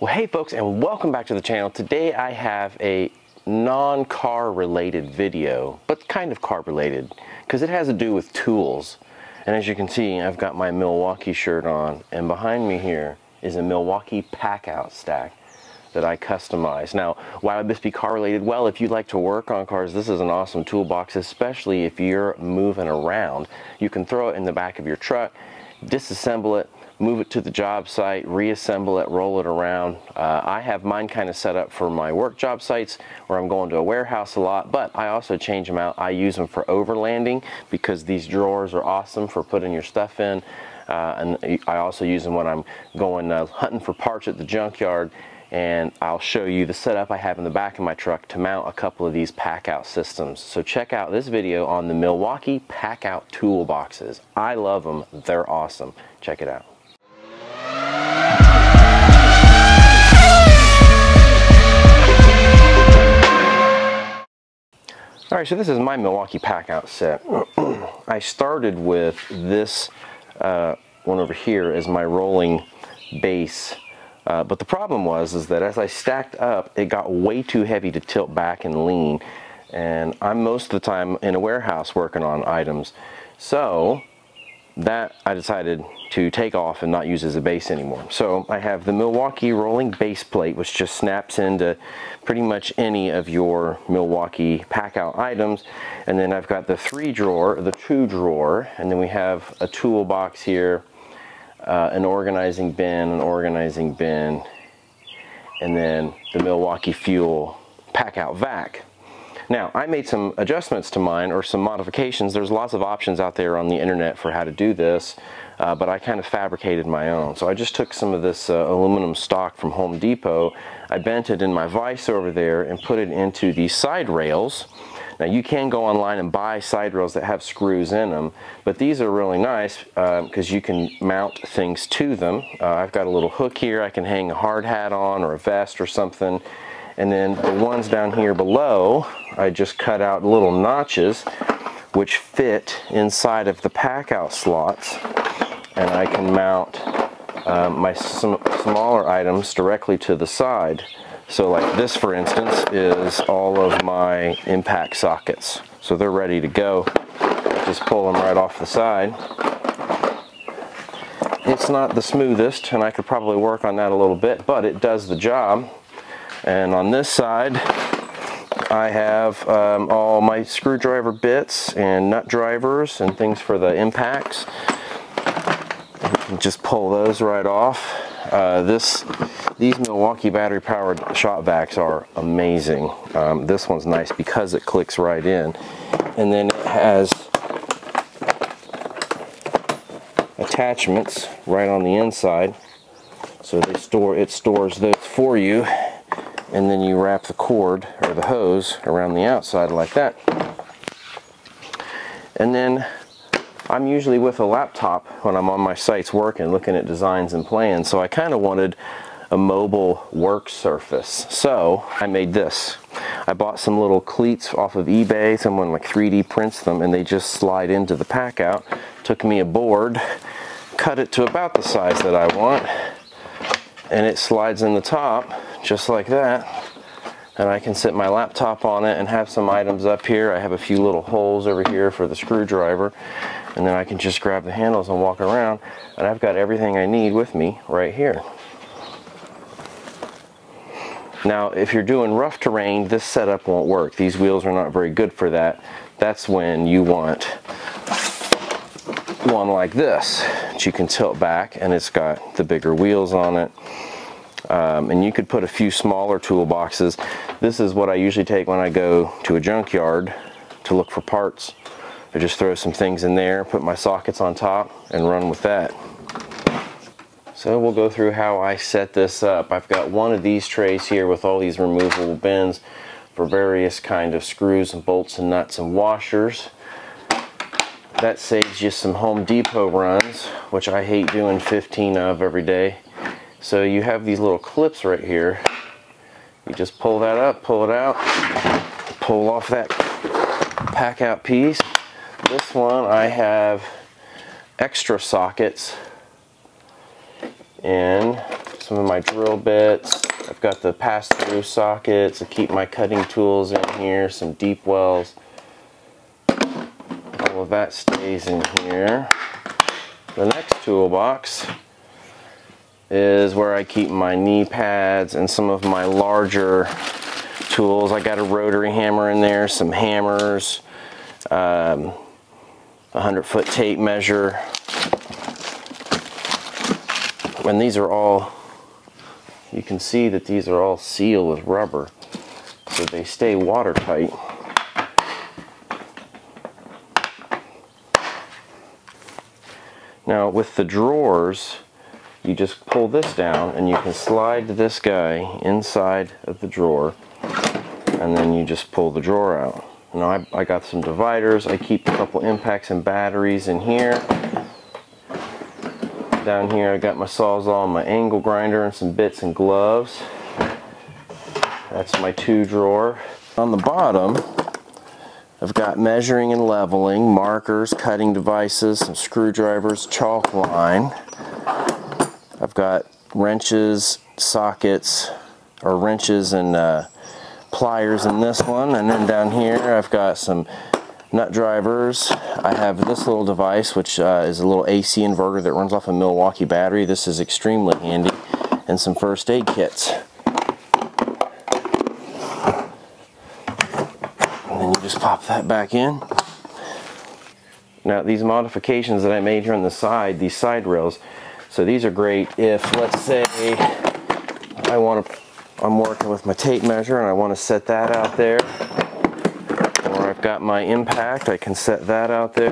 Well, hey folks, and welcome back to the channel. Today I have a non-car related video, but kind of car related, because it has to do with tools. And as you can see, I've got my Milwaukee shirt on, and behind me here is a Milwaukee Packout stack that I customize. Now, why would this be car related? Well, if you like to work on cars, this is an awesome toolbox, especially if you're moving around. You can throw it in the back of your truck, disassemble it, move it to the job site, reassemble it, roll it around. I have mine kind of set up for my work job sites where I'm going to a warehouse a lot, but I also change them out. I use them for overlanding because these drawers are awesome for putting your stuff in. And I also use them when I'm going hunting for parts at the junkyard. And I'll show you the setup I have in the back of my truck to mount a couple of these Packout systems. So check out this video on the Milwaukee Packout toolboxes. I love them, they're awesome. Check it out. All right, so this is my Milwaukee Packout set. I started with this one over here as my rolling base, but the problem was that as I stacked up, it got way too heavy to tilt back and lean, and I'm most of the time in a warehouse working on items. So that I decided to take off and not use as a base anymore. So I have the Milwaukee rolling base plate, which just snaps into pretty much any of your Milwaukee Packout items. And then I've got the three drawer, the two drawer, and then we have a toolbox here, an organizing bin, and then the Milwaukee Fuel Packout vac. Now, I made some adjustments to mine, or some modifications. There's lots of options out there on the internet for how to do this, but I kind of fabricated my own. So I just took some of this aluminum stock from Home Depot, I bent it in my vise over there and put it into these side rails. Now, you can go online and buy side rails that have screws in them, but these are really nice because you can mount things to them. I've got a little hook here, I can hang a hard hat on or a vest or something. And then the ones down here below, I just cut out little notches which fit inside of the Packout slots, and I can mount my smaller items directly to the side. So like this, for instance, is all of my impact sockets. So they're ready to go. Just pull them right off the side. It's not the smoothest, and I could probably work on that a little bit, but it does the job. And on this side, I have all my screwdriver bits and nut drivers and things for the impacts. Just pull those right off. These Milwaukee battery-powered shop vacs are amazing. This one's nice because it clicks right in. And then it has attachments right on the inside. So it stores those for you. And then you wrap the cord or the hose around the outside like that. And then I'm usually with a laptop when I'm on my sites working, looking at designs and plans, so I kind of wanted a mobile work surface. So I made this. I bought some little cleats off of eBay. Someone like 3D prints them and they just slide into the Packout. Took me a board, cut it to about the size that I want, and it slides in the top just like that, and I can sit my laptop on it and have some items up here. I have a few little holes over here for the screwdriver, and then I can just grab the handles and walk around, and I've got everything I need with me right here. Now, if you're doing rough terrain, this setup won't work. These wheels are not very good for that. That's when you want one like this that you can tilt back, and it's got the bigger wheels on it. And you could put a few smaller toolboxes. This is what I usually take when I go to a junkyard to look for parts. I just throw some things in there, put my sockets on top, and run with that. So we'll go through how I set this up. I've got one of these trays here with all these removable bins for various kind of screws and bolts and nuts and washers. That saves you some Home Depot runs, which I hate doing 15 of every day. So you have these little clips right here. You just pull that up, pull it out, pull off that Packout piece. This one I have extra sockets in some of my drill bits. I've got the pass-through sockets to keep my cutting tools in here, some deep wells. All of that stays in here. The next toolbox is where I keep my knee pads and some of my larger tools. I got a rotary hammer in there, some hammers, 100-foot tape measure. And these are all, you can see that these are all sealed with rubber, so they stay watertight. Now with the drawers, you just pull this down and you can slide this guy inside of the drawer, and then you just pull the drawer out. Now I got some dividers. I keep a couple impacts and batteries in here. Down here I got my Sawzall, my angle grinder, and some bits and gloves. That's my 2 drawer. On the bottom I've got measuring and leveling, markers, cutting devices, some screwdrivers, chalk line. I've got wrenches, sockets, or wrenches and pliers in this one. And then down here I've got some nut drivers. I have this little device, which is a little AC inverter that runs off a Milwaukee battery. This is extremely handy. And some first aid kits. And then you just pop that back in. Now these modifications that I made here on the side, these side rails, so these are great if, let's say, I'm working with my tape measure and I want to set that out there. Got my impact, I can set that out there.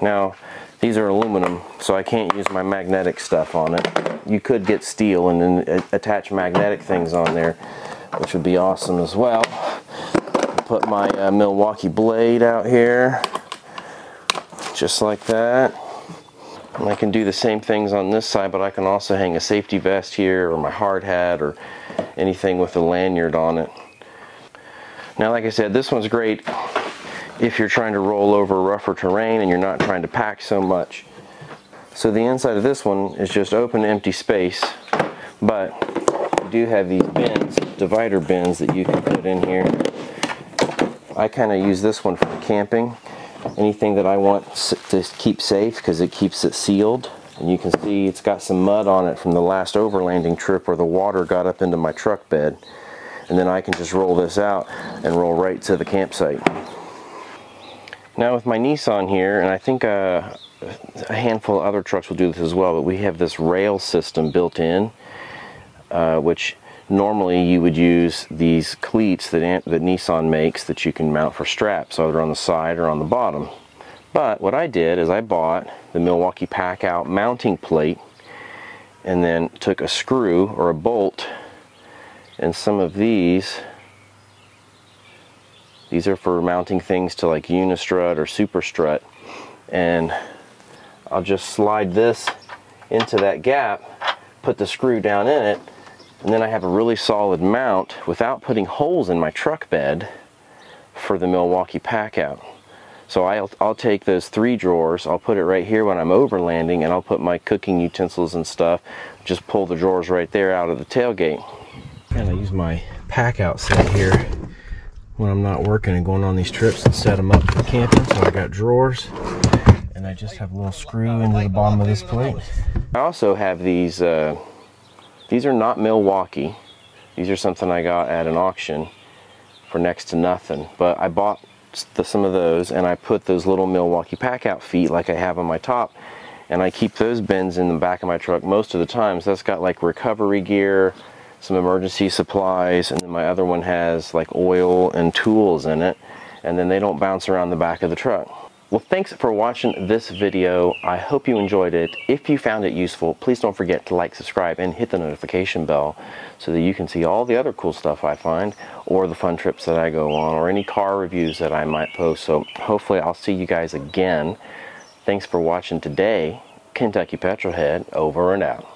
Now these are aluminum, so I can't use my magnetic stuff on it. You could get steel and then attach magnetic things on there, which would be awesome as well. Put my Milwaukee blade out here just like that, and I can do the same things on this side, but I can also hang a safety vest here, or my hard hat, or anything with a lanyard on it. Now, like I said, this one's great if you're trying to roll over rougher terrain and you're not trying to pack so much. So the inside of this one is just open, empty space, but you do have these bins, divider bins, that you can put in here. I kind of use this one for camping. Anything that I want to keep safe, because it keeps it sealed. And you can see it's got some mud on it from the last overlanding trip where the water got up into my truck bed. And then I can just roll this out and roll right to the campsite. Now with my Nissan here, and I think a handful of other trucks will do this as well, but we have this rail system built in, which normally you would use these cleats that Nissan makes that you can mount for straps, either on the side or on the bottom. But what I did is I bought the Milwaukee Packout mounting plate, and then took a screw or a bolt. And some of these are for mounting things to like Unistrut or Superstrut, and I'll just slide this into that gap, put the screw down in it, and then I have a really solid mount without putting holes in my truck bed for the Milwaukee Packout. So I'll take those 3 drawers, I'll put it right here when I'm overlanding, and I'll put my cooking utensils and stuff, just pull the drawers right there out of the tailgate. And I use my Packout set here when I'm not working and going on these trips and set them up for camping. So I got drawers, and I just have a little screw into the bottom of this plate. I also have these are not Milwaukee. These are something I got at an auction for next to nothing. But I bought some of those, and I put those little Milwaukee Packout feet like I have on my top. And I keep those bins in the back of my truck most of the time. So that's got like recovery gear, some emergency supplies, and then my other one has like oil and tools in it, and then they don't bounce around the back of the truck. Well, thanks for watching this video. I hope you enjoyed it. If you found it useful, please don't forget to like, subscribe, and hit the notification bell so that you can see all the other cool stuff I find, or the fun trips that I go on, or any car reviews that I might post. So hopefully I'll see you guys again. Thanks for watching today. Kentucky Petrolhead, over and out.